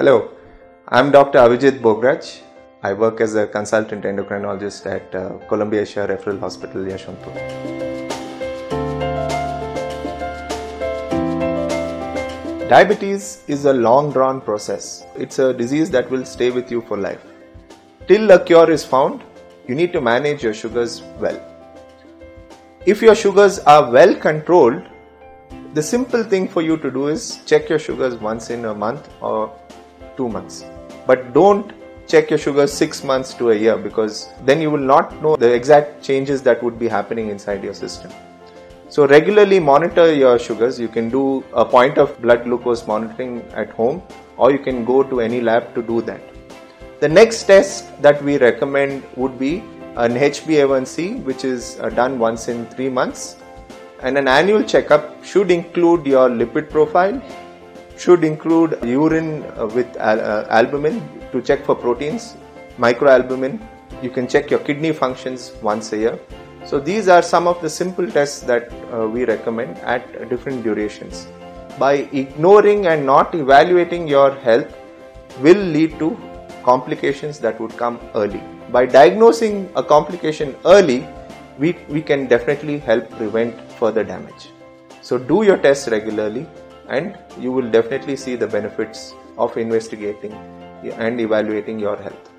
Hello, I'm Dr. Abhijit Bhograj. I work as a consultant endocrinologist at Columbia Asia Referral Hospital, Yashwantpur. Diabetes is a long drawn process. It's a disease that will stay with you for life. Till a cure is found, you need to manage your sugars well. If your sugars are well controlled, the simple thing for you to do is check your sugars once in a month or 2 months. But don't check your sugars 6 months to a year, because then you will not know the exact changes that would be happening inside your system. So regularly monitor your sugars. You can do a point of blood glucose monitoring at home, or you can go to any lab to do that. The next test that we recommend would be an HbA1c, which is done once in 3 months. And an annual checkup should include your lipid profile, should include urine with albumin to check for proteins, microalbumin. You can check your kidney functions once a year. So these are some of the simple tests that we recommend at different durations. By ignoring and not evaluating your health will lead to complications that would come early. By diagnosing a complication early, we can definitely help prevent further damage. So do your tests regularly and you will definitely see the benefits of investigating and evaluating your health.